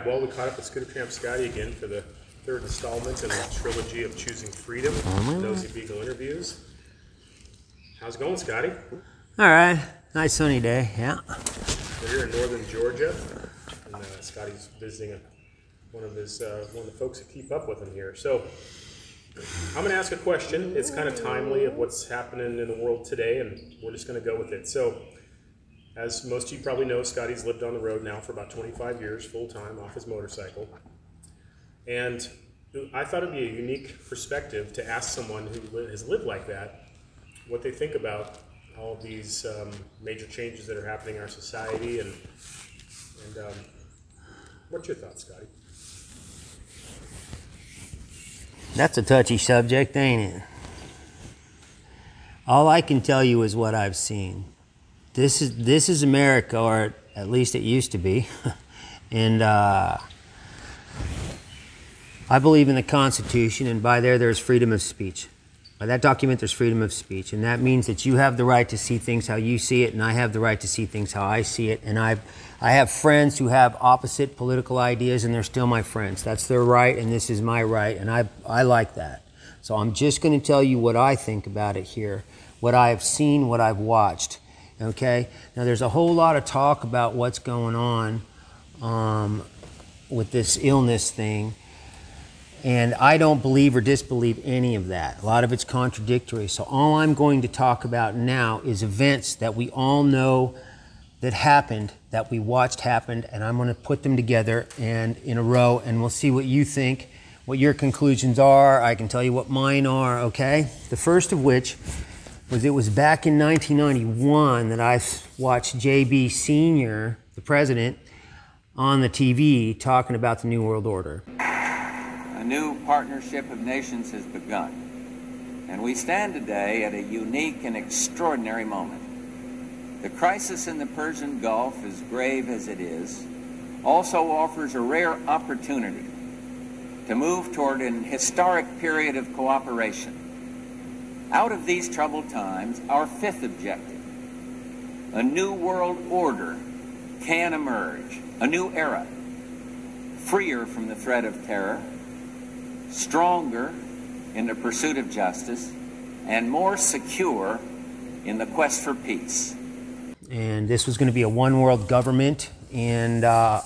right, well, we caught up with Scooter Tramp Scotty again for the third installment in the trilogy of Choosing Freedom, Nosy Beagle Interviews. How's it going, Scotty? All right. Nice sunny day, yeah. We're here in northern Georgia, and Scotty's visiting one of the folks that keep up with him here. So I'm going to ask a question. It's kind of timely of what's happening in the world today, and we're just going to go with it. So as most of you probably know, Scotty's lived on the road now for about 25 years, full-time, off his motorcycle. And I thought it'd be a unique perspective to ask someone who has lived like that what they think about all these major changes that are happening in our society, and what's your thoughts, Scotty? That's a touchy subject, ain't it? All I can tell you is what I've seen. This is America, or at least it used to be, and I believe in the Constitution, and by there's freedom of speech. By that document, there's freedom of speech, and that means that you have the right to see things how you see it, and I have the right to see things how I see it, and I have friends who have opposite political ideas, and they're still my friends. That's their right, and this is my right, and I like that. So I'm just going to tell you what I think about it here, what I have seen, what I've watched, okay? Now, there's a whole lot of talk about what's going on with this illness thing. And I don't believe or disbelieve any of that. A lot of it's contradictory. So all I'm going to talk about now is events that we all know that happened, that we watched happened, and I'm going to put them together and in a row, and we'll see what you think, what your conclusions are. I can tell you what mine are, okay? The first of which was it was back in 1991 that I watched J.B. Senior, the president, on the TV talking about the New World Order. A new partnership of nations has begun, and we stand today at a unique and extraordinary moment. The crisis in the Persian Gulf, as grave as it is, also offers a rare opportunity to move toward an historic period of cooperation. Out of these troubled times, our fifth objective, a new world order, can emerge, a new era, freer from the threat of terror, stronger in the pursuit of justice, and more secure in the quest for peace. And this was going to be a one-world government, and I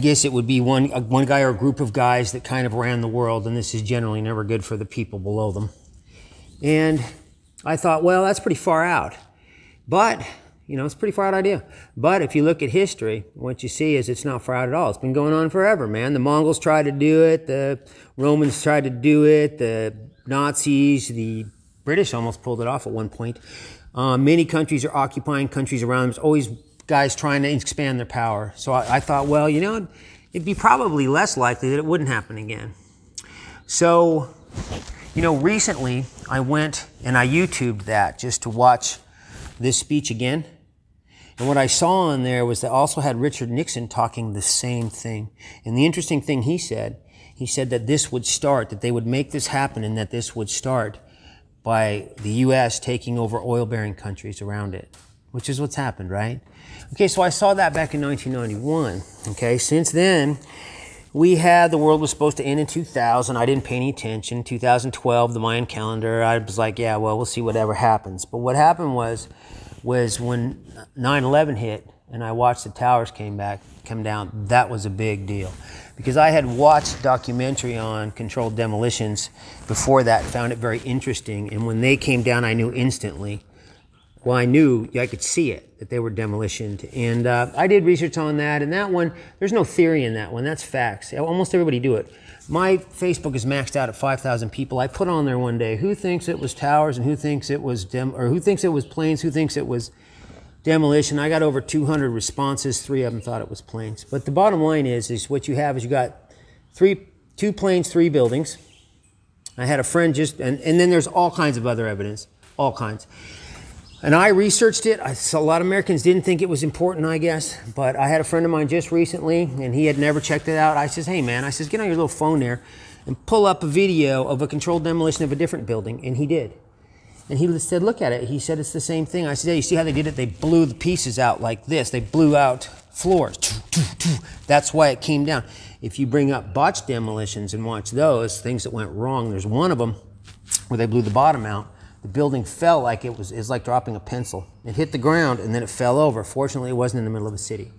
guess it would be one guy or a group of guys that kind of ran the world, and this is generally never good for the people below them. And I thought, well, that's pretty far out. But, you know, it's a pretty far out idea. But if you look at history, what you see is it's not far out at all. It's been going on forever, man. The Mongols tried to do it. The Romans tried to do it. The Nazis, the British almost pulled it off at one point. Many countries are occupying countries around them. There's always guys trying to expand their power. So I thought, well, you know, it'd be probably less likely that it wouldn't happen again. So, you know, recently I went and I YouTubed that just to watch this speech again. And what I saw on there was they also had Richard Nixon talking the same thing. And the interesting thing he said that this would start, that they would make this happen, and that this would start by the U.S. taking over oil-bearing countries around it, which is what's happened, right? Okay, so I saw that back in 1991. Okay, since then, we had, the world was supposed to end in 2000. I didn't pay any attention. 2012, the Mayan calendar, I was like, yeah, well, we'll see whatever happens. But what happened was when 9/11 hit and I watched the towers come down, that was a big deal. Because I had watched a documentary on controlled demolitions before that, found it very interesting. And when they came down, I knew instantly. Well, I knew, I could see it, that they were demolitioned. And I did research on that. And that one, there's no theory in that one. That's facts. Almost everybody do it. My Facebook is maxed out at 5,000 people. I put on there one day, who thinks it was towers and who thinks it was who thinks it was planes, who thinks it was demolition. I got over 200 responses. 3 of them thought it was planes. But the bottom line is what you have is you got 2 planes, 3 buildings. I had a friend just, and then there's all kinds of other evidence, all kinds. And I researched it. A lot of Americans didn't think it was important, I guess. But I had a friend of mine just recently, and he had never checked it out. I says, hey, man, I says, get on your little phone there and pull up a video of a controlled demolition of a different building. And he did. And he said, look at it. He said, it's the same thing. I said, yeah, you see how they did it? They blew the pieces out like this. They blew out floors. That's why it came down. If you bring up botched demolitions and watch those, things that went wrong, there's one of them where they blew the bottom out. The building fell like it was like dropping a pencil. It hit the ground and then it fell over. Fortunately, it wasn't in the middle of a city.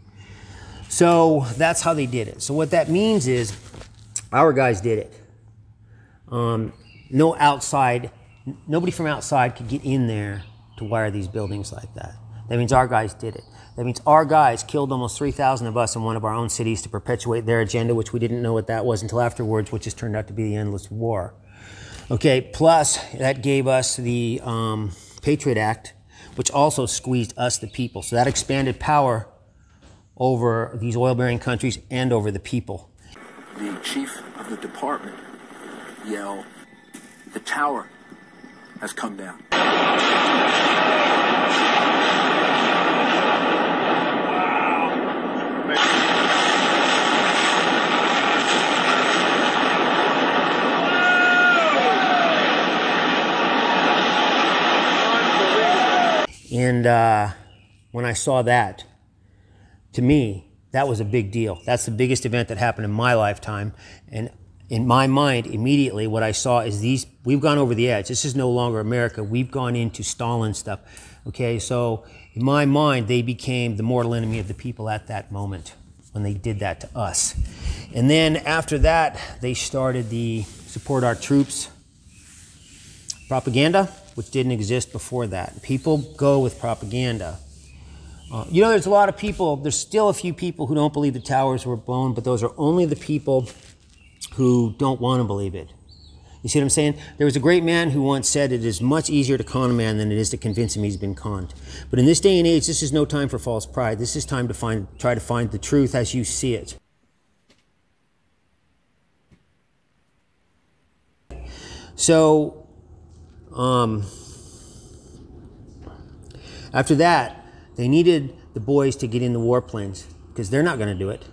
So that's how they did it. So what that means is our guys did it. Nobody from outside could get in there to wire these buildings like that. That means our guys did it. That means our guys killed almost 3,000 of us in one of our own cities to perpetuate their agenda, which we didn't know what that was until afterwards, which has turned out to be the endless war. Okay, plus that gave us the Patriot Act, which also squeezed us, the people. So that expanded power over these oil-bearing countries and over the people. The chief of the department yelled, "The tower has come down." And when I saw that, to me, that was a big deal. That's the biggest event that happened in my lifetime. And in my mind, immediately, what I saw is we've gone over the edge. This is no longer America. We've gone into Stalin stuff. Okay, so in my mind, they became the mortal enemy of the people at that moment when they did that to us. And then after that, they started the support our troops propaganda, which didn't exist before that. People go with propaganda. You know, there's a lot of people, there's still a few people who don't believe the towers were blown, but those are only the people who don't want to believe it. You see what I'm saying? There was a great man who once said it is much easier to con a man than it is to convince him he's been conned. But in this day and age, this is no time for false pride. This is time to try to find the truth as you see it. So, after that, they needed the boys to get in the warplanes because they're not going to do it,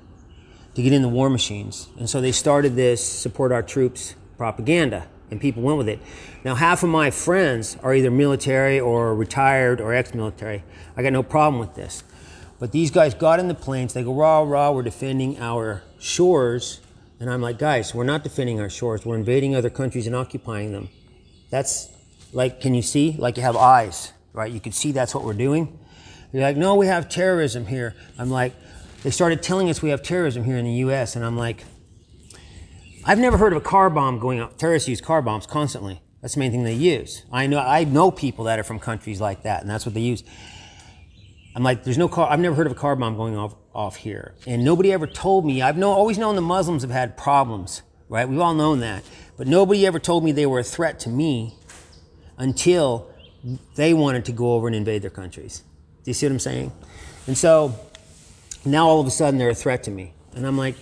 to get in the war machines. And so they started this support our troops propaganda, and people went with it. Now, half of my friends are either military or retired or ex-military. I got no problem with this. But these guys got in the planes. They go, rah, rah, we're defending our shores. And I'm like, guys, we're not defending our shores. We're invading other countries and occupying them. That's like, can you see? Like you have eyes, right? You can see that's what we're doing. They're like, no, we have terrorism here. I'm like, they started telling us we have terrorism here in the U.S. And I'm like, I've never heard of a car bomb going up. Terrorists use car bombs constantly. That's the main thing they use. I know people that are from countries like that, and that's what they use. I'm like, there's no car. I've never heard of a car bomb going off here. And nobody ever told me. I've always known the Muslims have had problems, right? We've all known that. But nobody ever told me they were a threat to me until they wanted to go over and invade their countries. Do you see what I'm saying? And so now all of a sudden they're a threat to me. And I'm like,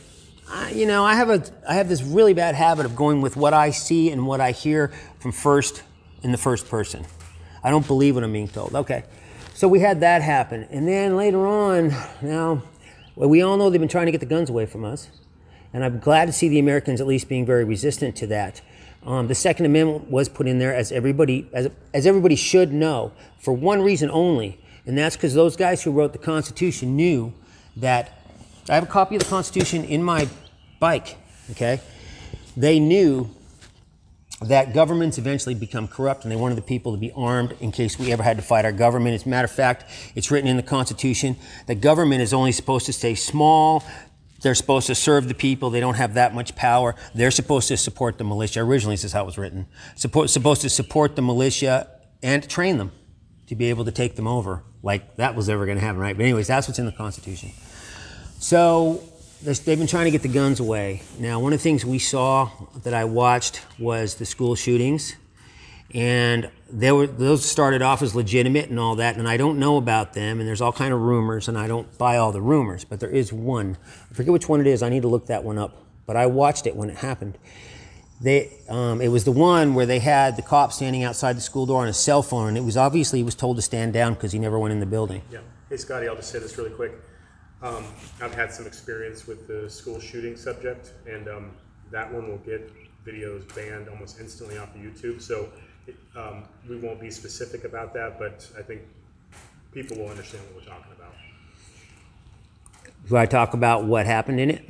you know, I have this really bad habit of going with what I see and what I hear from in the first person. I don't believe what I'm being told. Okay, so we had that happen. And then later on, now, well, we all know they've been trying to get the guns away from us. And I'm glad to see the Americans at least being very resistant to that. The Second Amendment was put in there, as everybody should know, for one reason only. And that's because those guys who wrote the Constitution knew that. I have a copy of the Constitution in my bike, okay? They knew that governments eventually become corrupt, and they wanted the people to be armed in case we ever had to fight our government. As a matter of fact, it's written in the Constitution that government is only supposed to stay small. They're supposed to serve the people. They don't have that much power. They're supposed to support the militia. Originally, this is how it was written. Supposed to support the militia and train them to be able to take them over. Like that was ever going to happen, right? But anyways, that's what's in the Constitution. So they've been trying to get the guns away. Now, one of the things we saw that I watched was the school shootings. And those started off as legitimate and all that, and I don't know about them. And there's all kind of rumors, and I don't buy all the rumors. But there is one. I forget which one it is. I need to look that one up. But I watched it when it happened. It was the one where they had the cop standing outside the school door on his cell phone, and it was obviously he was told to stand down because he never went in the building. Yeah. Hey, Scotty, I'll just say this really quick. I've had some experience with the school shooting subject, and that one will get videos banned almost instantly off of YouTube. So We won't be specific about that, but I think people will understand what we're talking about. Do I talk about what happened in it?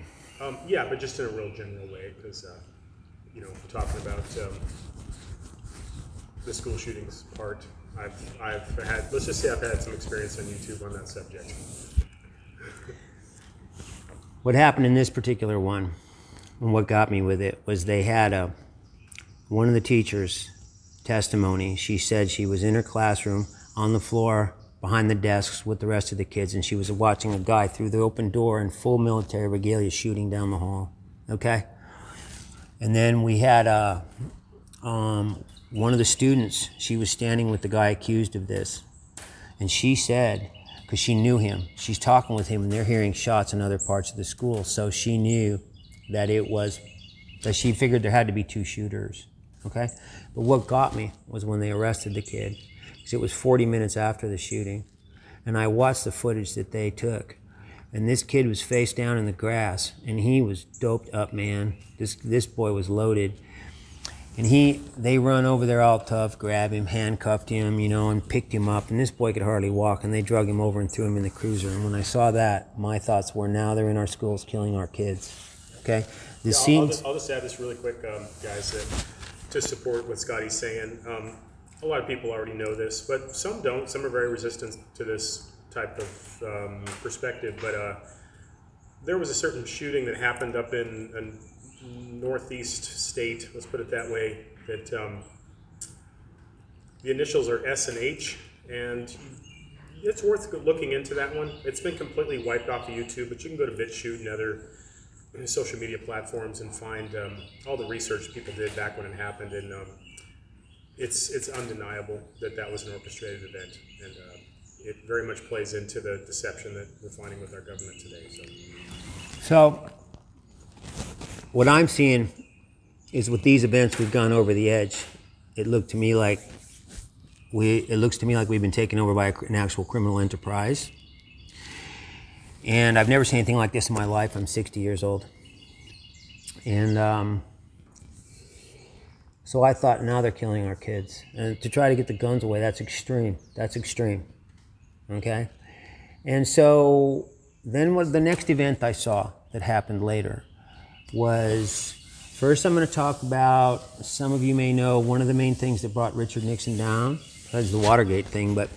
Yeah, but just in a real general way, because you know, we're talking about the school shootings part. I've had, let's just say I've had some experience on YouTube on that subject. What happened in this particular one, and what got me with it, was they had a, one of the teachers' testimony. She said she was in her classroom on the floor behind the desks with the rest of the kids, and she was watching a guy through the open door in full military regalia shooting down the hall, okay? And then we had one of the students, she was standing with the guy accused of this, and she said, because she knew him, she's talking with him, and they're hearing shots in other parts of the school, so she knew that it was, that she figured there had to be two shooters, okay? But what got me was when they arrested the kid, because it was 40 minutes after the shooting, and I watched the footage that they took, and this kid was face down in the grass, and he was doped up, man. This boy was loaded, and they run over there all tough, grab him, handcuffed him, you know, and picked him up, and this boy could hardly walk, and they drug him over and threw him in the cruiser. And when I saw that, my thoughts were, now they're in our schools killing our kids, okay? The scenes. I'll just add this really quick, guys, to support what Scotty's saying. A lot of people already know this, but some don't. Some are very resistant to this type of perspective. But there was a certain shooting that happened up in a northeast state, let's put it that way, that the initials are S and H, and it's worth looking into that one. It's been completely wiped off of YouTube, but you can go to BitChute and other social media platforms and find all the research people did back when it happened. And it's undeniable that that was an orchestrated event, and it very much plays into the deception that we're finding with our government today. So what I'm seeing is with these events, we've gone over the edge. It looks to me like we've been taken over by an actual criminal enterprise. And I've never seen anything like this in my life. I'm 60 years old, and so I thought, now they're killing our kids. And to try to get the guns away, that's extreme. That's extreme, okay? And so then what the next event I saw that happened later was, first I'm gonna talk about, some of you may know, one of the main things that brought Richard Nixon down, that's the Watergate thing. But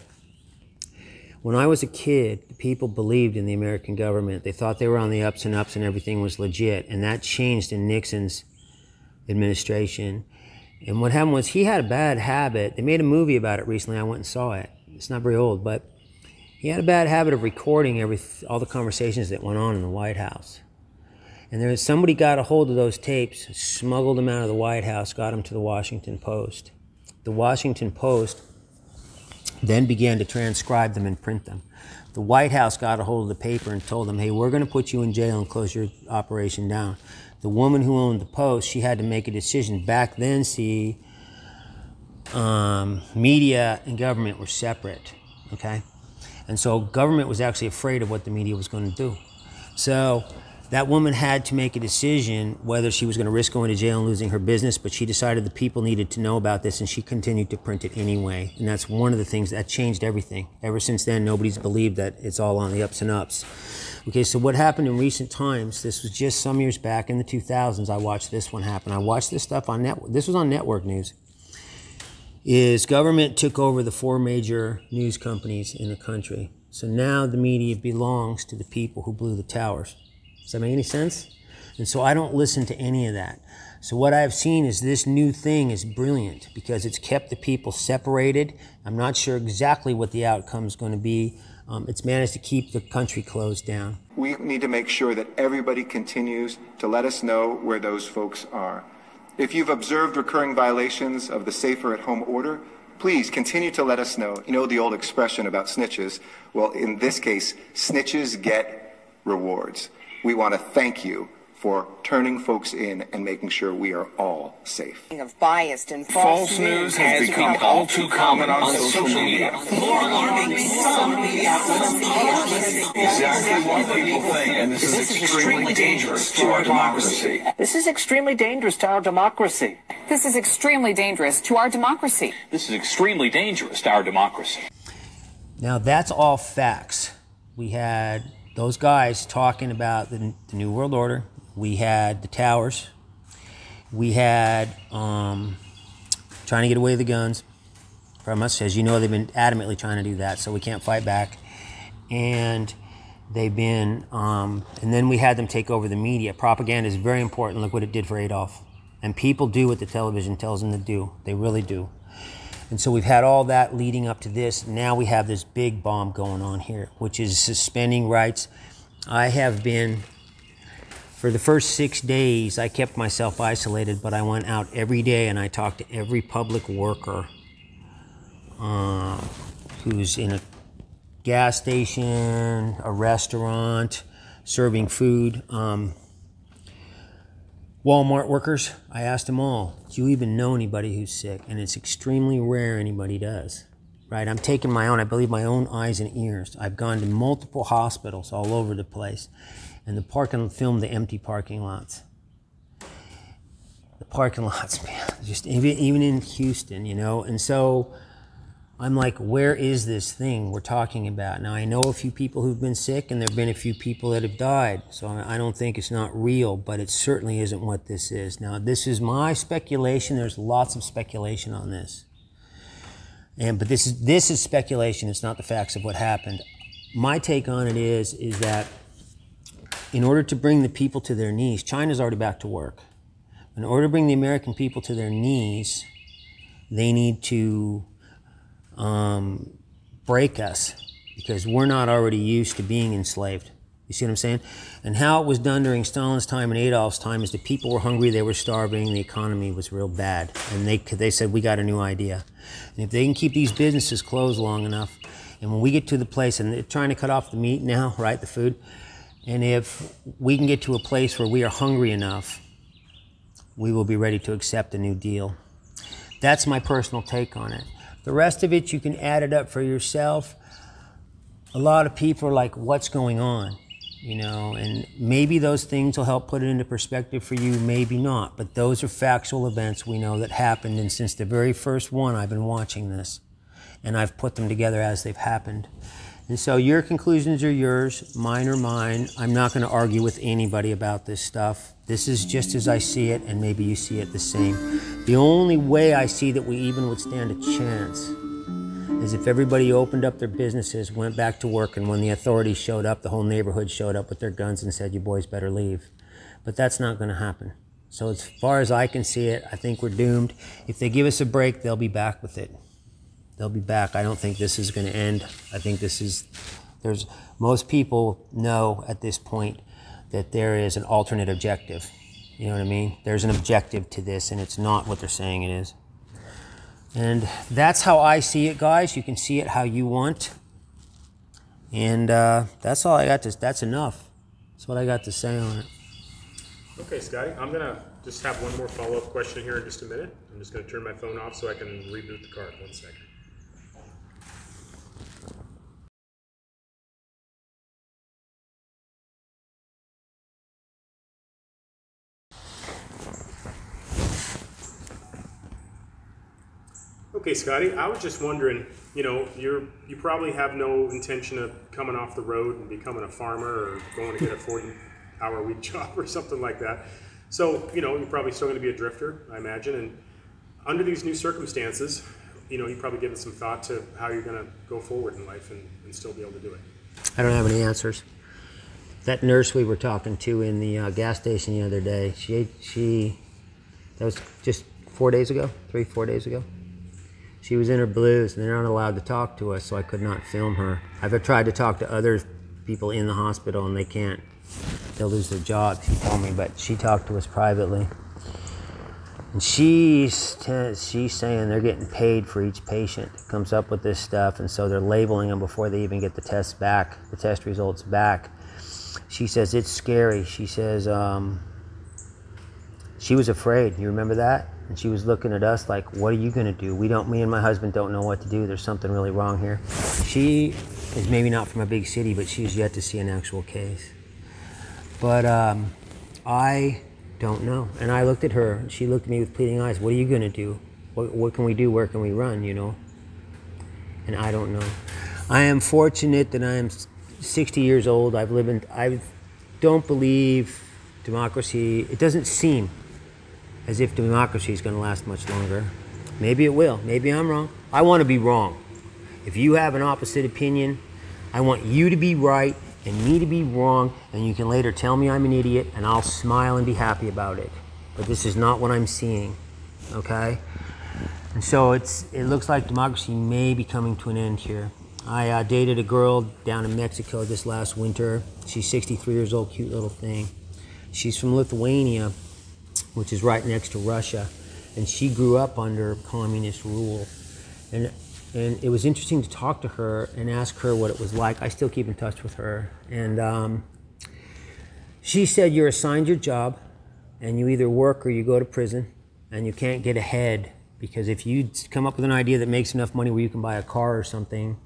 when I was a kid, people believed in the American government. They thought they were on the ups and ups and everything was legit. And that changed in Nixon's administration. And what happened was, he had a bad habit. They made a movie about it recently. I went and saw it. It's not very old, but he had a bad habit of recording all the conversations that went on in the White House. And there was, somebody got a hold of those tapes, smuggled them out of the White House, got them to the Washington Post. The Washington Post then began to transcribe them and print them. The White House got a hold of the paper and told them, hey, we're going to put you in jail and close your operation down. The woman who owned the Post, she had to make a decision. Back then, see, media and government were separate, okay? And so government was actually afraid of what the media was going to do. So that woman had to make a decision whether she was going to risk going to jail and losing her business, but she decided the people needed to know about this, and she continued to print it anyway. And that's one of the things that changed everything. Ever since then, nobody's believed that it's all on the ups and ups. Okay, so what happened in recent times, this was just some years back in the 2000s, I watched this one happen. I watched this stuff on network, this was on network news, is government took over the four major news companies in the country. So now the media belongs to the people who blew the towers. Does that make any sense? And so I don't listen to any of that. So what I've seen is, this new thing is brilliant because it's kept the people separated. I'm not sure exactly what the outcome is going to be. It's managed to keep the country closed down. We need to make sure that everybody continues to let us know where those folks are. If you've observed recurring violations of the safer at home order, please continue to let us know. You know the old expression about snitches? Well, in this case, snitches get rewards. We want to thank you for turning folks in and making sure we are all safe. Of biased and false news has become all too common on social media. More alarming, some media outlets exactly what people think, and this is extremely dangerous to our democracy. This is extremely dangerous to our democracy. This is extremely dangerous to our democracy. This is extremely dangerous to our democracy. Now that's all facts. We had those guys talking about the New World Order. We had the towers. We had trying to get away with the guns from us. As you know, they've been adamantly trying to do that, so we can't fight back. And they've been, and then we had them take over the media. Propaganda is very important. Look what it did for Adolf. And people do what the television tells them to do. They really do. And so we've had all that leading up to this. Now we have this big bomb going on here, which is suspending rights. I have been, for the first 6 days, I kept myself isolated, but I went out every day and I talked to every public worker who's in a gas station, a restaurant, serving food. Walmart workers, I asked them all, do you even know anybody who's sick? And it's extremely rare anybody does, right? I'm taking my own, I believe my own eyes and ears. I've gone to multiple hospitals all over the place, and the parking, filmed the empty parking lots. The parking lots, man, just even in Houston, you know? And so I'm like, where is this thing we're talking about? Now I know a few people who've been sick, and there've been a few people that have died. So I don't think it's not real, but it certainly isn't what this is. Now this is my speculation. There's lots of speculation on this, but this is speculation. It's not the facts of what happened. My take on it is that in order to bring the people to their knees, China's already back to work. In order to bring the American people to their knees, they need to break us, because we're not already used to being enslaved. You see what I'm saying? And how it was done during Stalin's time and Adolf's time is the people were hungry, they were starving, the economy was real bad, and they said, we got a new idea. And if they can keep these businesses closed long enough, and when we get to the place, and they're trying to cut off the meat now, right, the food, and if we can get to a place where we are hungry enough, we will be ready to accept a new deal. That's my personal take on it. The rest of it, you can add it up for yourself. A lot of people are like, what's going on? You know, and maybe those things will help put it into perspective for you, maybe not. But those are factual events we know that happened. And since the very first one, I've been watching this, and I've put them together as they've happened. And so your conclusions are yours, mine are mine. I'm not going to argue with anybody about this stuff. This is just as I see it, and maybe you see it the same. The only way I see that we even would stand a chance is if everybody opened up their businesses, went back to work, and when the authorities showed up, the whole neighborhood showed up with their guns and said, you boys better leave. But that's not going to happen. So as far as I can see it, I think we're doomed. If they give us a break, they'll be back with it. They'll be back. I don't think this is going to end. I think this is, most people know at this point that there is an alternate objective. You know what I mean? There's an objective to this, and it's not what they're saying it is. And that's how I see it, guys. You can see it how you want. And that's all I got to, that's enough. That's what I got to say on it. Okay, Scotty, I'm going to just have one more follow-up question here in just a minute. I'm just going to turn my phone off so I can reboot the card. 1 second. Okay, Scotty, I was just wondering, you know, you probably have no intention of coming off the road and becoming a farmer or going to get a 40-hour week job or something like that. So, you know, you're probably still going to be a drifter, I imagine. And under these new circumstances, you know, you've probably given some thought to how you're going to go forward in life and still be able to do it. I don't have any answers. That nurse we were talking to in the gas station the other day, that was just 4 days ago, 3 or 4 days ago. She was in her blues, and they're not allowed to talk to us, so I could not film her. I've tried to talk to other people in the hospital, and they can't. They'll lose their job, she told me, but she talked to us privately. And she's saying they're getting paid for each patient that comes up with this stuff, and so they're labeling them before they even get the test results back. She says, it's scary. She says, she was afraid. You remember that? And she was looking at us like, what are you going to do? We don't, me and my husband don't know what to do. There's something really wrong here. She is maybe not from a big city, but she's yet to see an actual case. But I don't know. And I looked at her, and she looked at me with pleading eyes. What are you going to do? What can we do? Where can we run, you know? And I don't know. I am fortunate that I am 60 years old. I've lived in, I don't believe democracy, it doesn't seem as if democracy is going to last much longer. Maybe it will. Maybe I'm wrong. I want to be wrong. If you have an opposite opinion, I want you to be right and me to be wrong, and you can later tell me I'm an idiot, and I'll smile and be happy about it. But this is not what I'm seeing, okay? And so it looks like democracy may be coming to an end here. I dated a girl down in Mexico this last winter. She's 63 years old, cute little thing. She's from Lithuania, which is right next to Russia, and she grew up under communist rule. And it was interesting to talk to her and ask her what it was like. I still keep in touch with her. And she said, you're assigned your job, and you either work or you go to prison, and you can't get ahead, because if you come up with an idea that makes enough money where you can buy a car or something,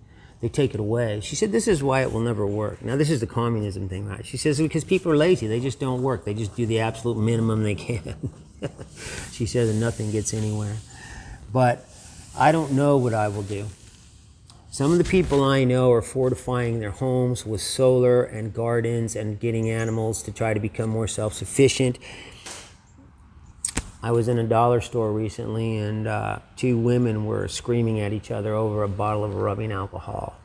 they take it away. She said, this is why it will never work. Now, this is the communism thing, right? She says, because people are lazy. They just don't work. They just do the absolute minimum they can. She says, and nothing gets anywhere. But I don't know what I will do. Some of the people I know are fortifying their homes with solar and gardens and getting animals to try to become more self-sufficient. I was in a dollar store recently, and two women were screaming at each other over a bottle of rubbing alcohol.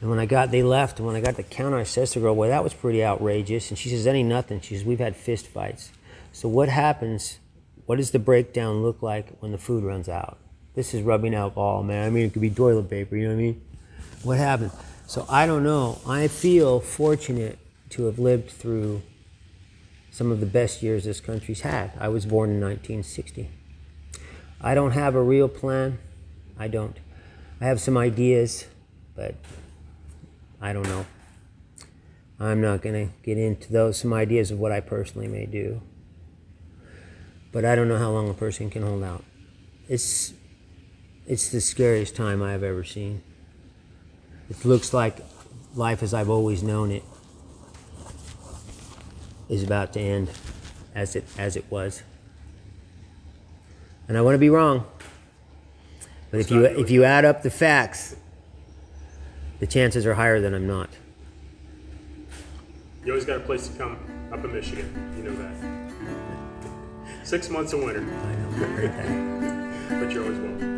And when I got, they left, and when I got to the counter, I said to the girl, well, that was pretty outrageous. And she says, that ain't nothing. She says, we've had fist fights. So what happens, what does the breakdown look like when the food runs out? This is rubbing alcohol, man. I mean, it could be toilet paper, you know what I mean? What happens? So I don't know. I feel fortunate to have lived through some of the best years this country's had. I was born in 1960. I don't have a real plan. I don't. I have some ideas, but I don't know. I'm not gonna get into those, some ideas of what I personally may do. But I don't know how long a person can hold out. It's the scariest time I have ever seen. It looks like life as I've always known it is about to end as it was. And I want to be wrong. But if you add up the facts, the chances are higher than I'm not. You always got a place to come up in Michigan, you know that. 6 months of winter. I know, I heard that. But you're always welcome.